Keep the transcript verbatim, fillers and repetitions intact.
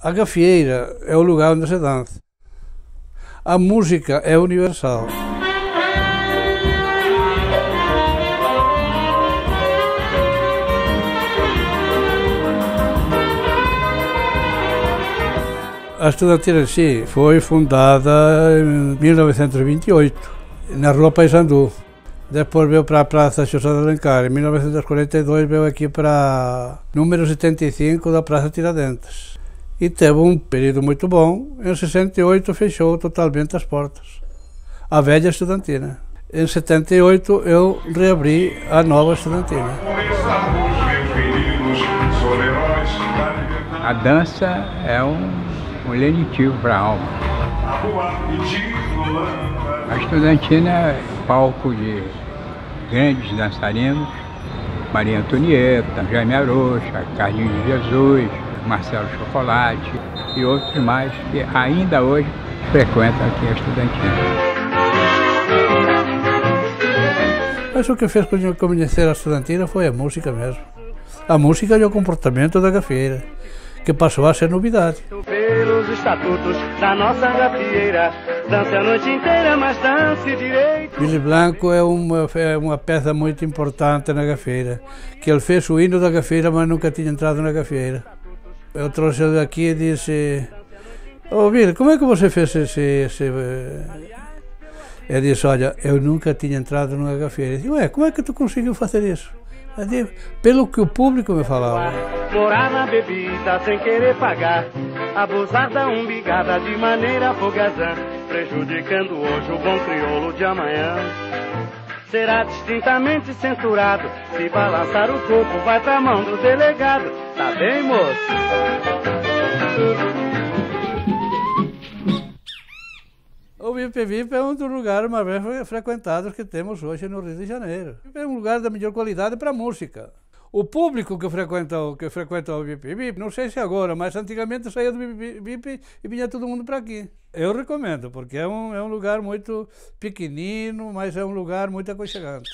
A gafieira é o lugar onde se dança. A música é universal. A Estudantina em si foi fundada em mil novecentos e vinte e oito, na Rua Paissandu. Depois veio para a Praça José de Alencar. Em mil novecentos e quarenta e dois veio aqui para número setenta e cinco da Praça Tiradentes. E teve um período muito bom. Em sessenta e oito fechou totalmente as portas. A velha Estudantina. Em setenta e oito eu reabri a nova Estudantina. A dança é um um lenitivo para a alma. A Estudantina é palco de grandes dançarinos, Maria Antonieta, Jaime Arocha, Carlinhos de Jesus, Marcelo Chocolate e outros mais que ainda hoje frequentam aqui a Estudantina. Mas o que fez com que eu conhecer a Estudantina foi a música mesmo. A música e o comportamento da gafieira, que passou a ser novidade. Pelos estatutos da nossa gafieira, dance a noite inteira, mas dance direito. Billy Blanco é uma, é uma peça muito importante na gafieira, que ele fez o hino da gafieira, mas nunca tinha entrado na gafieira. Eu trouxe ele aqui e disse: "Ô, Billy, como é que você fez esse... esse... Ele disse: "Olha, eu nunca tinha entrado numa gafieira." Eu disse: "Ué, como é que tu conseguiu fazer isso?" Pelo que o público me falava. Morar na bebida sem querer pagar, abusar da umbigada de maneira folgazã, prejudicando hoje o bom crioulo de amanhã. Será distintamente censurado, se balançar o corpo vai pra mão do delegado. Tá bem, moço? O V I P-V I P é um dos lugares mais bem frequentados que temos hoje no Rio de Janeiro. É um lugar da melhor qualidade para música. O público que frequenta, que frequenta o V I P-V I P, não sei se agora, mas antigamente saía do V I P-V I P e vinha todo mundo para aqui. Eu recomendo, porque é um, é um lugar muito pequenino, mas é um lugar muito aconchegante.